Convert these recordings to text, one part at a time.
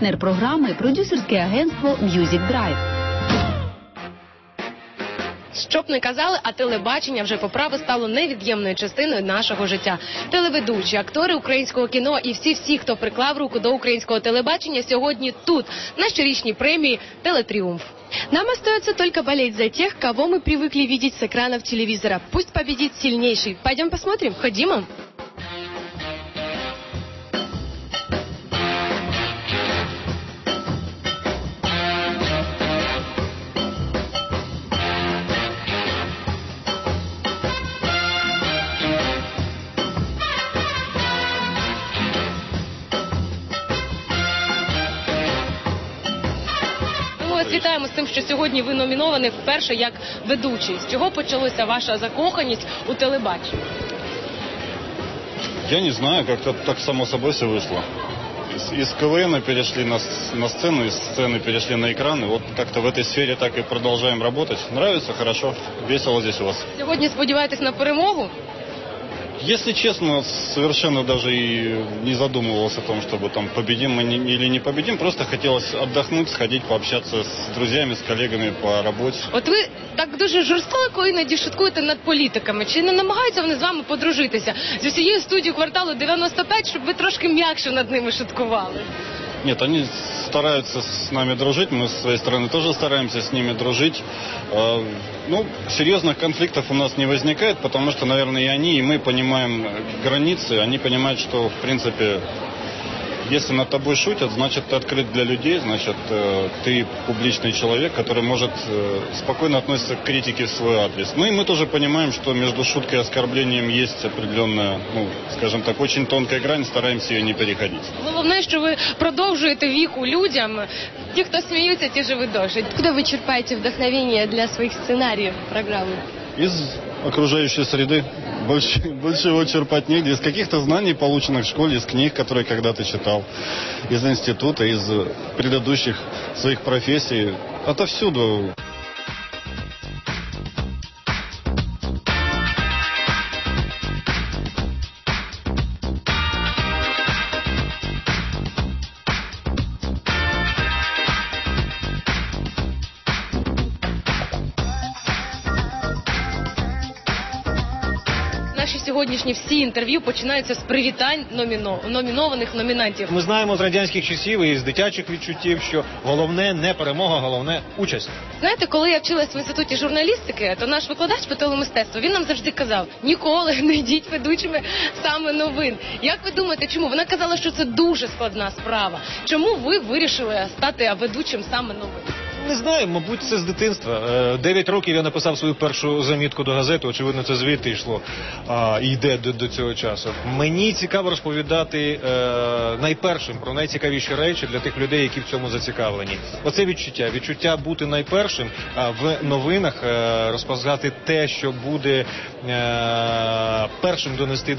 партнер программы – продюсерське агентство «Мьюзик Драйв». Щоб не казали, а телебачення вже по праву стало невід'ємною частиною нашого життя. Телеведучі, актори українського кіно і всі, хто приклав руку до українського телебачення, сьогодні тут, на щорічній премії «Телетриумф». Нам остается только болеть за тех, кого мы привыкли видеть с экранов телевизора. Пусть победит сильнейший. Пойдем посмотрим. Ходимо. Вітаємо з тим, що сьогодні ви номіновані вперше як ведучий. З чого почалася ваша закоханість у телебаченні? Я не знаю, как-то так само собой все вышло. Из КВН перешли на сцену, из сцены перешли на экраны. Вот как-то в этой сфере так и продолжаем работать. Нравится, хорошо, весело здесь у вас. Сегодня сподіваєтесь на победу? Если честно, совершенно даже и не задумывался о том, чтобы там победим мы или не победим. Просто хотелось отдохнуть, сходить, пообщаться с друзьями, с коллегами по работе. От ви так дуже жорстоко іноді шуткуєте над політиками. Чи не намагаються вони з вами подружитися? З усією студією «Кварталу 95», щоб ви трошки м'якше над ними шуткували? Нет, они стараются с нами дружить, мы с своей стороны тоже стараемся с ними дружить. Ну, серьезных конфликтов у нас не возникает, потому что, наверное, и они, и мы понимаем границы. Они понимают, что, в принципе, если над тобой шутят, значит, ты открыт для людей, значит, ты публичный человек, который может спокойно относиться к критике в свой адрес. Ну и мы тоже понимаем, что между шуткой и оскорблением есть определенная, ну, скажем так, очень тонкая грань, стараемся ее не переходить. Главное, что вы продолжите веку людям. Те, кто смеются, те живы дольше. Откуда вы черпаете вдохновение для своих сценариев программы? Из окружающей среды. Больше его черпать негде. Из каких-то знаний, полученных в школе, из книг, которые когда-то читал, из института, из предыдущих своих профессий. Отовсюду. Сьогоднішні всі інтерв'ю починаються з привітань номінованих номінантів. Ми знаємо з радянських часів і з дитячих відчуттів, що головне не перемога, головне участь. Знаєте, коли я вчилась в інституті журналістики, то наш викладач по телемистецтву, він нам завжди казав, ніколи не йдіть ведучими саме новин. Як ви думаєте, чому? Вона казала, що це дуже складна справа. Чому ви вирішили стати ведучим саме новин? Не знаю, мабуть, це з дитинства. 9 років я написав свою першу замітку до газети, очевидно, це звідти йшло і йде до цього часу. Мені цікаво розповідати найпершим про найцікавіші речі для тих людей, які в цьому зацікавлені. Оце відчуття. Відчуття бути найпершим в новинах, розповідати те, що буде першим донести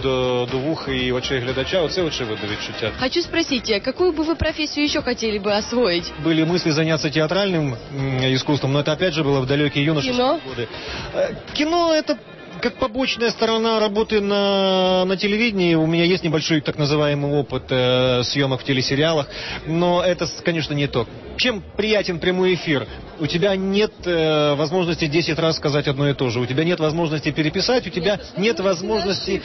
до вух і очей глядача. Оце очевидне відчуття. Хочу спросити, яку б ви професію ще хотіли б освоїти? Були мисли зайнятися театральним искусством, но это опять же было в далекие юношеские годы. Кино это как побочная сторона работы на телевидении. У меня есть небольшой так называемый опыт съемок в телесериалах, но это, конечно, не то. Чем приятен прямой эфир? У тебя нет возможности 10 раз сказать одно и то же. У тебя нет возможности переписать, у тебя нет возможности...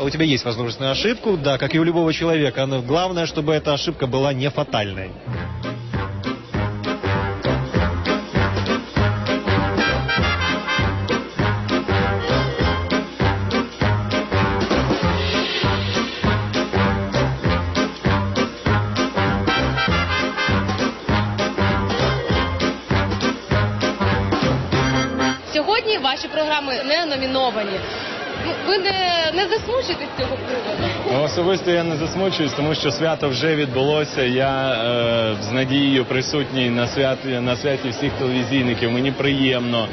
У тебя есть возможность на ошибку, да, как и у любого человека. Но главное, чтобы эта ошибка была не фатальной. Ваші програми не номіновані. Ви не засмучуєтесь цього приводу? Особисто я не засмучуюсь, тому що свято вже відбулося. Я з надією присутній на святі всіх телевізійників. Мені приємно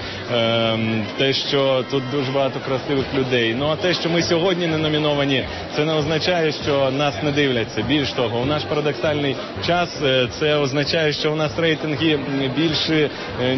те, що тут дуже багато красивих людей. Ну а те, що ми сьогодні не номіновані, це не означає, що нас не дивляться. Більш того, у наш парадоксальний час це означає, що у нас рейтинги більше,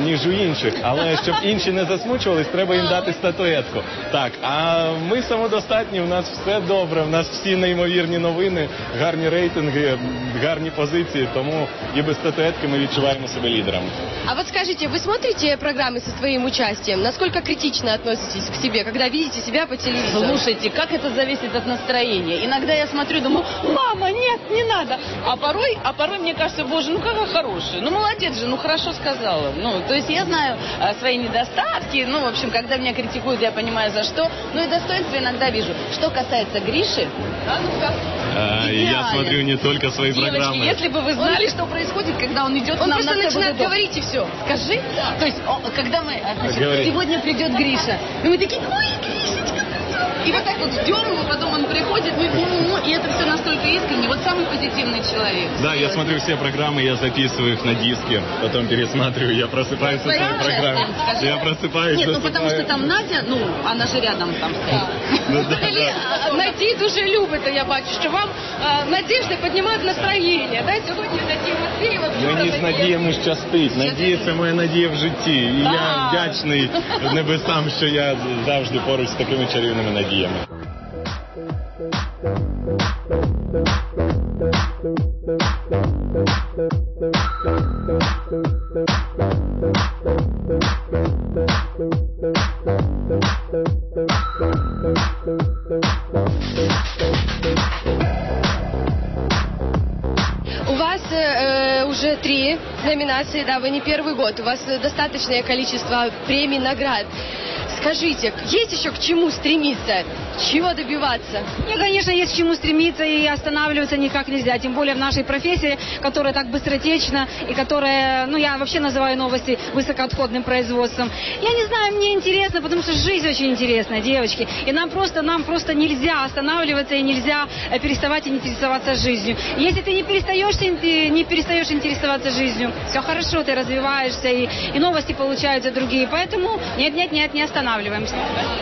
ніж у інших. Але щоб інші не засмучувались, треба їм дати статуетку. Так, а Ми самодостатні, у нас все добре, у нас всі неймовірні новини, гарні рейтинги, гарні позиції, тому і без статуэтки ми відчуваємо себе лідером. А вот скажите, вы смотрите программы со своим участием? Насколько критично относитесь к себе, когда видите себя по телевизору? Слушайте, как это зависит от настроения. Иногда я смотрю, думаю, мама, нет, не надо. А порой мне кажется, боже, ну какая хорошая. Ну молодец же, ну хорошо сказала. Ну, то есть я знаю свои недостатки. Ну, в общем, когда меня критикуют, я понимаю, за что. Ну и достоинства иногда вижу. Что касается Гриши, а ну-ка. Я смотрю не только свои программы. Если бы вы знали, что происходит, когда он идет к нам на ТВ. Он просто начинает говорить и все. Скажи. Да. То есть, когда мы... Значит, сегодня придет Гриша. И мы такие, ой, Гришечка, и вот так вот ждем его, потом он приходит, и это все настолько искренне. Вот самый позитивный человек. Да, я смотрю все программы, я записываю их на диске, потом пересматриваю, я просыпаюсь от своей программы. Я просыпаюсь, нет, ну потому что там Надя, ну, она же рядом там стоит. Надій дуже любите, я бачу, що вам надіжди піднімають настроєння. Сьогодні Надія Матвієва. Мені з Надією щастить. Надія – це моя надія в житті. І я вдячний небесам, що я завжди поруч з такими чарівними надіями. У вас уже 3 номинации, да, вы не первый год, у вас достаточное количество премий, наград. Скажите, есть еще к чему стремиться? Чего добиваться? Мне, конечно, есть к чему стремиться, и останавливаться никак нельзя. Тем более в нашей профессии, которая так быстротечна, и которая, ну, я вообще называю новости высокоотходным производством. Я не знаю, мне интересно, потому что жизнь очень интересная, девочки. И нам просто нельзя останавливаться, и нельзя переставать интересоваться жизнью. Если ты не перестаешь интересоваться жизнью, все хорошо, ты развиваешься, и новости получаются другие. Поэтому нет, не останавливаемся.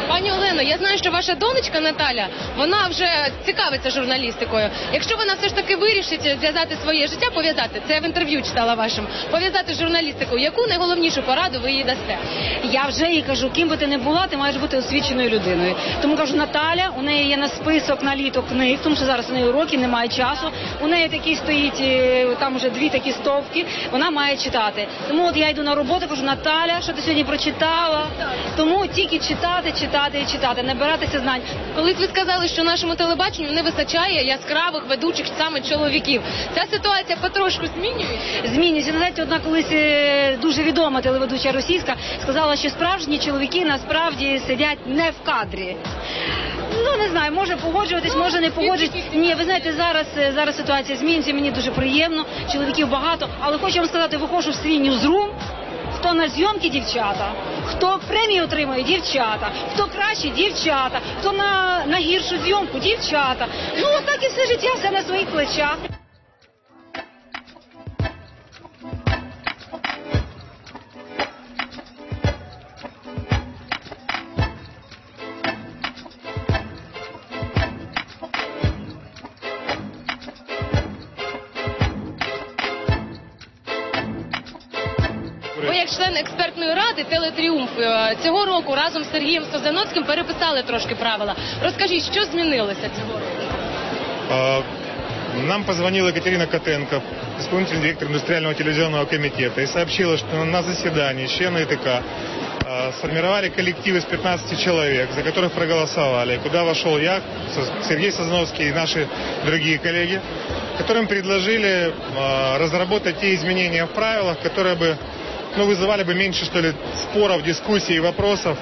Пані Олено, я знаю, що ваша донечка Наталя, вона вже цікавиться журналістикою. Якщо вона все ж таки вирішить зв'язати своє життя, пов'язати, це я в інтерв'ю читала вашим, пов'язати з журналістикою, яку найголовнішу пораду ви їй дасте? Я вже їй кажу, ким би ти не була, ти маєш бути освіченою людиною. Тому кажу, Наталя, у неї є на список, на літо книг, тому що зараз у неї уроки, немає часу, у неї такі стоїть, там вже 2 такі стовпки, вона має читати. Тому от я йду на роботу, кажу, Наталя, що ти сьогодні прочитала? Тому тільки читати, читати і читати, набиратися знань. Колись ви сказали, що нашому телебаченню не вистачає яскравих ведучих саме чоловіків. Ця ситуація потрошку змінюється? Змінюється. Знаєте, одна колись дуже відома телеведуча російська сказала, що справжні чоловіки насправді сидять не в кадрі. Ну, не знаю, може погоджуватись, може не погоджуватись. Ні, ви знаєте, зараз ситуація змінюється, мені дуже приємно, чоловіків багато. Але хочу вам сказати, виходжу в свій ньюзрум, хто на зйомки – дівчата, хто премію отримує – дівчата, хто краще – дівчата, хто на гіршу зйомку – дівчата. Ну, так і все життя, все на своїх плечах. Член експертної ради «Телетриумф» цього року разом з Сергієм Созановським переписали трошки правила. Розкажіть, що змінилося цього року? Нам позвонила Екатерина Котенко, исполнительный директор индустриального телевизионного комитета, и сообщила, что на заседании члены ИТК сформировали коллектив из 15 человек, за которых проголосовали, куда вошел я, Сергей Созановский и наши другие коллеги, которым предложили разработать те изменения в правилах, которые бы вызывали бы меньше, что ли, споров, дискуссий, вопросов.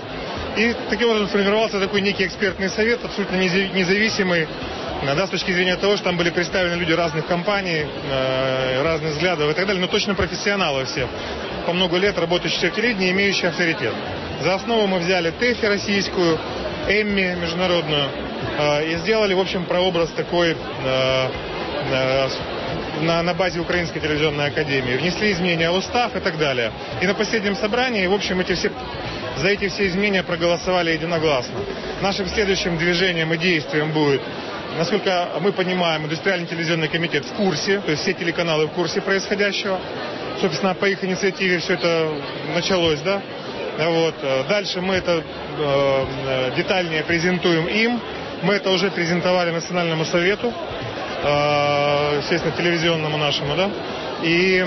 И таким образом сформировался такой некий экспертный совет, абсолютно независимый, да, с точки зрения того, что там были представлены люди разных компаний, разных взглядов и так далее, но точно профессионалы все, по много лет работающие в телевидении, имеющие авторитет. За основу мы взяли ТЭФИ российскую, ЭММИ международную, и сделали, в общем, прообраз такой... на базе Украинской телевизионной академии, внесли изменения в устав и так далее. И на последнем собрании, в общем, за эти все изменения проголосовали единогласно. Нашим следующим движением и действием будет, насколько мы понимаем, индустриальный телевизионный комитет в курсе, то есть все телеканалы в курсе происходящего. Собственно, по их инициативе все это началось, да? Вот. Дальше мы это детальнее презентуем им. Мы это уже презентовали Национальному совету, естественно, телевизионному нашему, да. И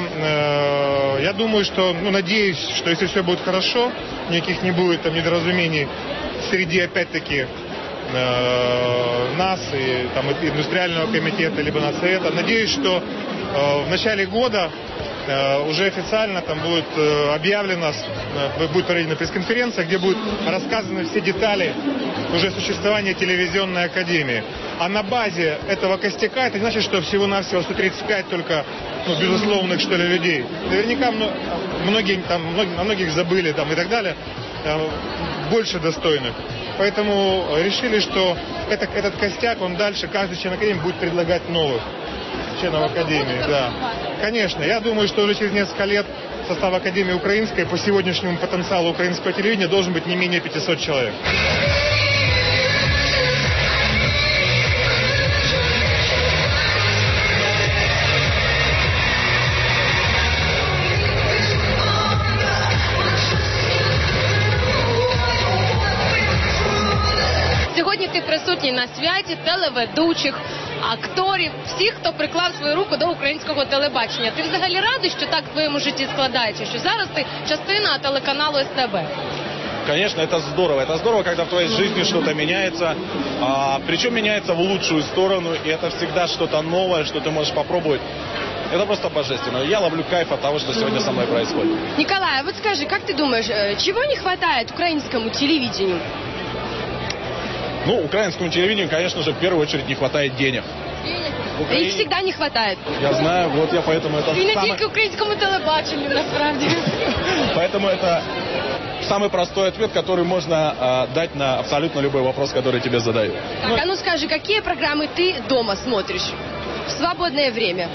я думаю, что, ну, надеюсь, что если все будет хорошо, никаких не будет там недоразумений среди, опять-таки, нас и там индустриального комитета, либо Нацсовета. Надеюсь, что в начале года уже официально там будет объявлено, будет проведена пресс-конференция, где будут рассказаны все детали уже существования телевизионной академии. А на базе этого костяка, это не значит, что всего-навсего 135 только, ну, безусловных, что ли, людей. Наверняка многие там, о многих забыли там и так далее, больше достойных. Поэтому решили, что этот костяк, он дальше, каждый член академии будет предлагать новых членов академии. Да. Конечно, я думаю, что уже через несколько лет состав академии украинской по сегодняшнему потенциалу украинского телевидения должен быть не менее 500 человек. Присутні на святі телеведучих, акторів, всіх, хто приклав свою руку до українського телебачення. Ти взагалі радий, що так в твоєму житті складається, що зараз ти частина телеканалу СТБ? Конечно, это здорово. Это здорово, когда в твоей жизни что-то меняется, причем меняется в лучшую сторону, и это всегда что-то новое, что ты можешь попробовать. Это просто божественно. Я ловлю кайф от того, что сегодня со мной происходит. Николай, а вот скажи, как ты думаешь, чего не хватает украинскому телевидению? Ну, украинскому телевидению, конечно же, в первую очередь не хватает денег. Украине... Их всегда не хватает. Я знаю, вот я поэтому это... И на дике украинскому телебачению, на самом деле. Поэтому это самый простой ответ, который можно дать на абсолютно любой вопрос, который тебе задают. Так, а ну скажи, какие программы ты дома смотришь в свободное время?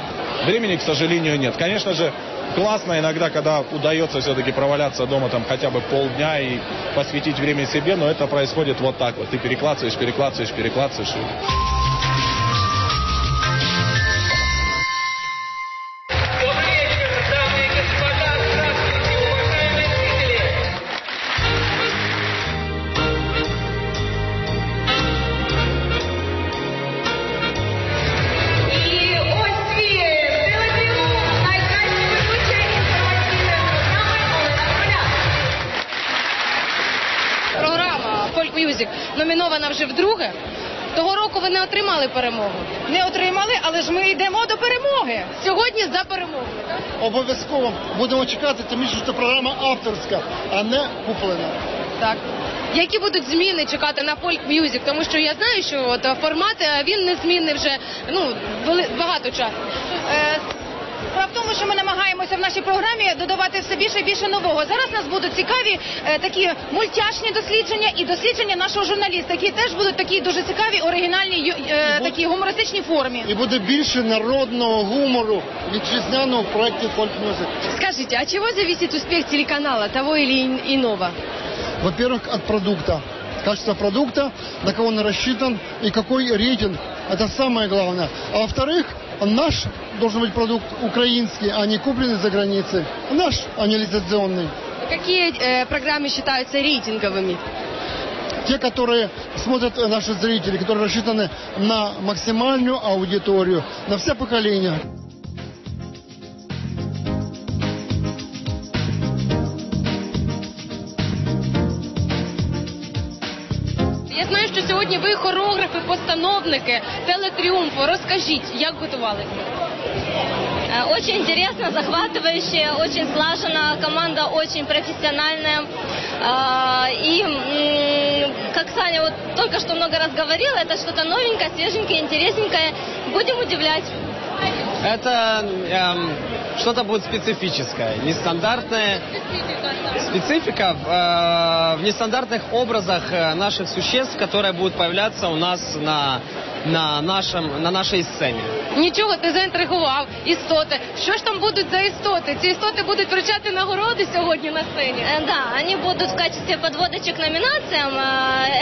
Времени, к сожалению, нет. Конечно же, классно иногда, когда удается все-таки проваляться дома там хотя бы полдня и посвятить время себе, но это происходит вот так вот. Ты переклацаешь. Номінована вже вдруге. Того року ви не отримали перемогу. Не отримали, але ж ми йдемо до перемоги. Сьогодні за перемогу. Обов'язково будемо чекати, тому що програма авторська, а не куплена. Так. Які будуть зміни чекати на Folk Music? Тому що я знаю, що от формат, він не змінний вже, ну, багато часу. Справа в тому, що ми намагаємося в нашій програмі додавати все більше і більше нового. Зараз нас будуть цікаві такі мультяшні дослідження і дослідження нашого журналіста, які теж будуть такі дуже цікаві, оригінальні, такі гумористичні формі. І буде більше народного гумору вітчизняного в проєкті «Folk Music». Скажіть, а чого зависить успіх телеканалу, того или иного? Во-первых, от продукта. Качество продукта, на кого он рассчитан и какой рейтинг. Это самое главное. А во-вторых, наш должен быть продукт украинский, а не купленный за границей. Наш, а не лицензионный. Какие программы считаются рейтинговыми? Те, которые смотрят наши зрители, которые рассчитаны на максимальную аудиторию, на все поколения. Я знаю, що сьогодні ви хореографи, постановники «Телетриумфу». Розкажіть, як готувалися? Очень интересно, захватывающе, очень слаженно, команда очень профессиональная. И, как Саня вот только что много раз говорила, это что-то новенькое, свеженькое, интересненькое. Будем удивлять. Это что-то будет специфическое, нестандартное. Специфика в нестандартных образах наших существ, которые будут появляться у нас на нашей сцене. Нічого, ти заінтригував. Істоти. Що ж там будуть за істоти? Ці істоти будуть вручати нагороди сьогодні на сцені? Да, они будут в качестве подводочек номинациям.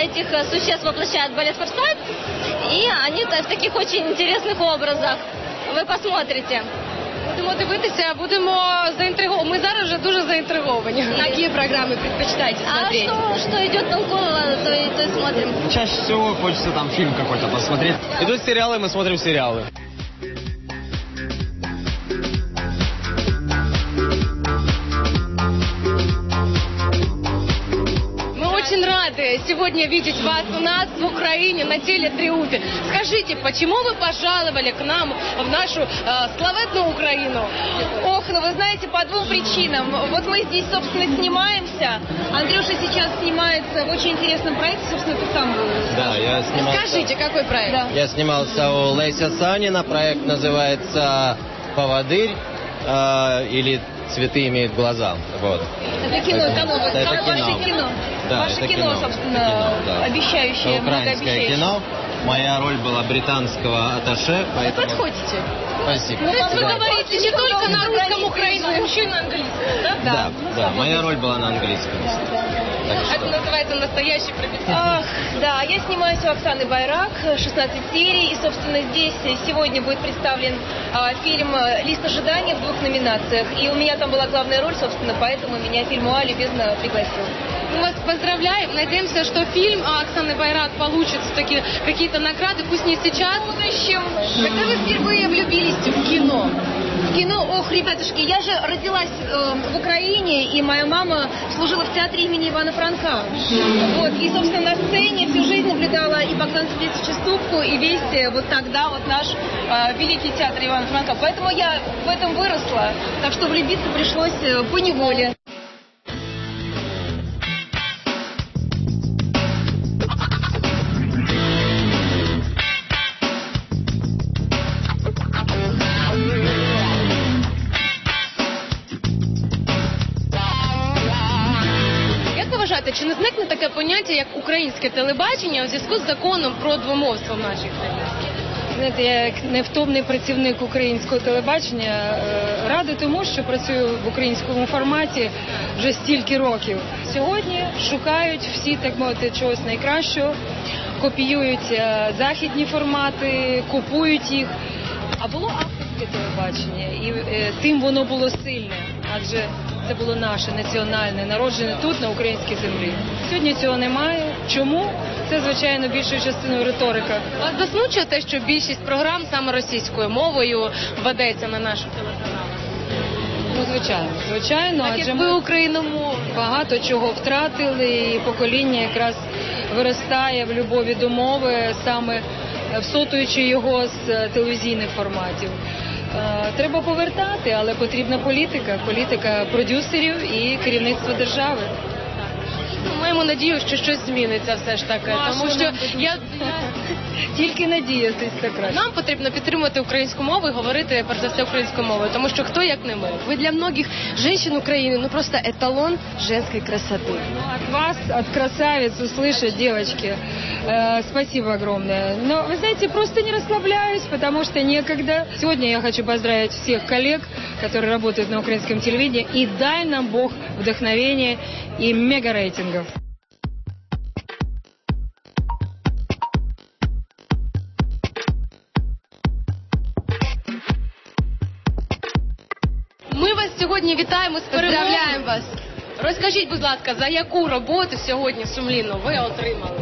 Этих существ воплощает балет «Форсайт». И они в таких очень интересных образах. Вы посмотрите. будемо дивитися, будемо заінтриговані. Ми зараз вже дуже заінтриговані. Які программы предпочитаете смотреть? А что идет толкового, то и смотрим. Чаще всего хочется там фильм какой-то посмотреть. Идут сериалы, мы смотрим сериалы. Очень рады сегодня видеть вас у нас в Украине на Телетриумфе. Скажите, почему вы пожаловали к нам в нашу славетную Украину? Ох, ну вы знаете, по двум причинам. Вот мы здесь, собственно, снимаемся. Андрюша сейчас снимается в очень интересном проекте, собственно, ты сам был. Да, я снимался... Скажите, какой проект? Да. Я снимался у Леся Санина. Проект называется «Поводырь» или «Цветы имеют глаза». Вот. Это кино, это кино. Да, ваше кино, собственно, кино, да. Обещающее, украинское кино. Моя роль была британского атташе. Поэтому... Вы подходите. Спасибо. Ну, да. Вы говорите не только на русском, украинском, но еще и на английском, да? Да, да, моя роль была на английском. Да. Что... Это называется настоящий профессионал. Ах, да, я снимаюсь у Оксаны Байрак, 16 серий. И, собственно, здесь сегодня будет представлен фильм «Лист ожидания» в двух номинациях. И у меня там была главная роль, собственно, поэтому меня фильм УА любезно пригласил. Мы вас поздравляем. Надеемся, что фильм Оксаны Байрак получит такие какие-то награды, пусть не сейчас, в будущем. Когда вы впервые влюбились в кино? В кино? Ох, ребятушки, я же родилась в Украине, и моя мама служила в театре имени Ивана Франко. Вот, и, собственно, на сцене всю жизнь наблюдала и Богдан Судитович Ступку, и весь вот тогда вот наш великий театр Ивана Франко. Поэтому я в этом выросла, так что влюбиться пришлось поневоле. Чи не зникне таке поняття, як українське телебачення у зв'язку з законом про двомовство в нашій країні? Знаєте, я як невтомний працівник українського телебачення рада тому, що працюю в українському форматі вже стільки років. Сьогодні шукають всі, так мовити, чогось найкращого, копіюють західні формати, купують їх. А було авторське телебачення, і тим воно було сильне, адже це було наше, національне, народжене тут, на українській землі. Сьогодні цього немає. Чому? Це, звичайно, більшою частиною риторика. Вас засмучує те, що більшість програм саме російською мовою ведеться на нашу телеканалу? Ну, звичайно. Звичайно, так, адже ми україномовні. Багато чого втратили, і покоління якраз виростає в любові до мови, саме всотуючи його з телевізійних форматів. Треба повертати, але потрібна політика, політика продюсерів і керівництва держави. Ми маємо надію, що щось зміниться все ж таки. Тому що я тільки надіятись це краще. Нам потрібно підтримувати українську мову і говорити про все українською мовою, тому що хто як не ми. Ви для многих жінок України, ну просто еталон женської красоти. От вас, от красавиц услышать, девочки. Спасибо огромное. Но, вы знаете, просто не расслабляюсь, потому что некогда. Сегодня я хочу поздравить всех коллег, которые работают на украинском телевидении. И дай нам Бог вдохновения и мегарейтингов. Мы вас сегодня витаем и поздравляем вас. Розкажіть, будь ласка, за яку роботу сьогодні сумлінно ви отримали?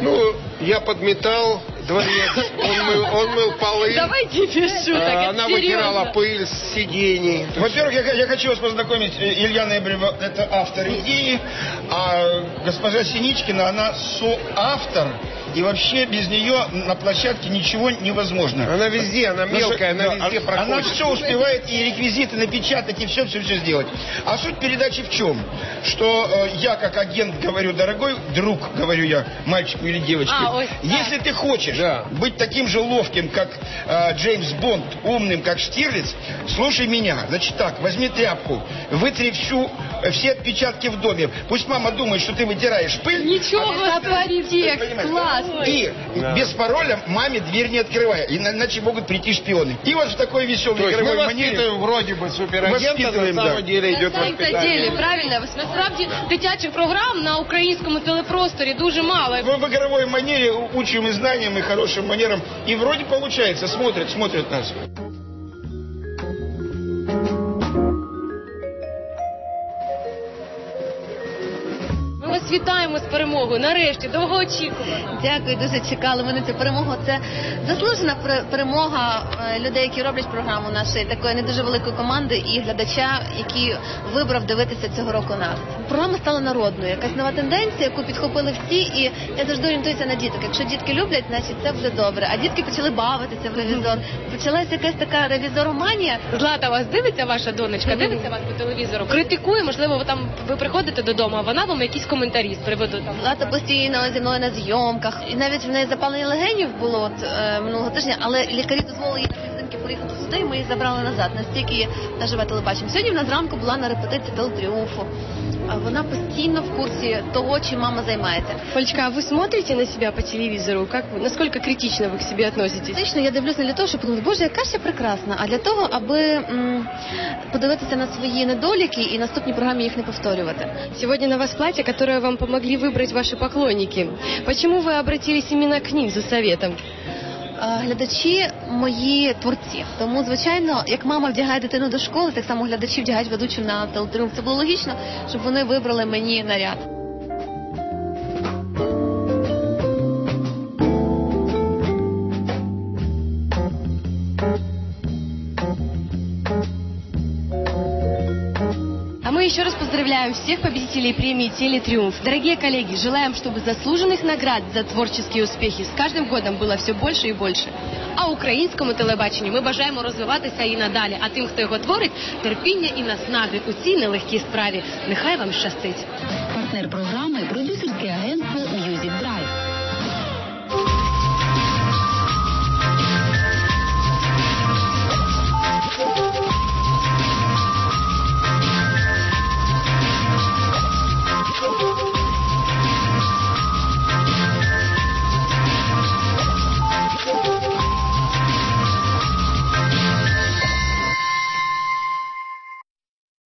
Ну, я подметал дворец, он мыл полы. Давайте без шуток, она вытирала пыль с сидений. Во-первых, я хочу вас познакомить, Илья Набережный, это автор идеи, а госпожа Синичкина, она соавтор, и вообще без нее на площадке ничего невозможно. Она везде, она мелкая, она везде проходит. Она все успевает и реквизиты напечатать, и все-все-все сделать. А суть передачи в чем? Что я как агент говорю, дорогой друг, говорю я, мальчику или девочке, если ты хочешь быть таким же ловким, как Джеймс Бонд, умным, как Штирлиц, слушай меня. Значит так, возьми тряпку, вытри все отпечатки в доме. Пусть мама думает, что ты вытираешь пыль. Ничего, текст, класс. И без пароля маме дверь не открывай, иначе могут прийти шпионы. И вот в такой веселой игровой манере. Мы воспитываем вроде бы суперагента, на самом деле идет воспитание. Правильно, насправді дитячих програм на українському телепросторі дуже мало. Мы в игровой манере учим и знаниям, и хорошим манерам. И вроде получается, смотрят нас. вас вітаємо з перемогою. Нарешті, довго очікувано. Дякую, дуже чекали ми на цю перемогу. Це заслужена перемога людей, які роблять програму нашої такої не дуже великої команди і глядача, який вибрав дивитися цього року нас. Програма стала народною, якась нова тенденція, яку підхопили всі, і я завжди орієнтуюся на діток. Якщо дітки люблять, значить це вже добре. А дітки почали бавитися в ревізор. Почалася якась така ревізороманія. Злата вас дивиться, ваша донечка, дивиться вас по телевізору, критикує, можливо, ви приходите додому, а вона вам якісь коментарі з приводу там. Злата постійно зі мною на зйомках. І навіть в неї запалення легенів було минулого тижня, але лікарі дозволили їй на зйомки поїхати сюди, і ми її забрали назад. Настільки її на живе телебачення. Сьогодні вона зранку була на репетиції Телетриумфу. Вона постійно в курсе того, чем мама занимается. Олечка, а вы смотрите на себя по телевизору? Насколько критично вы к себе относитесь? Критично я дивлюсь не для того, чтобы подумать, боже, яка ще прекрасна, а для того, аби подивитися на свої недоліки і в наступній програмі їх не повторювати. Сегодня на вас платье, которое вам помогли выбрать ваши поклонники. Почему вы обратились именно к ним за советом? Глядачі мої творці. Тому, звичайно, як мама вдягає дитину до школи, так само глядачі вдягають ведучу на Телетриумф. Це було логічно, щоб вони вибрали мені наряд. Еще раз поздравляем всех победителей премии «Телетриумф». Дорогие коллеги, желаем, чтобы заслуженных наград за творческие успехи с каждым годом было все больше и больше. А українському телебаченню ми бажаємо розвиватися і надалі. А тим, хто його творить, терпіння і наснаги у цій нелегкій справі. Нехай вам щастить. Партнер програми – продюсерський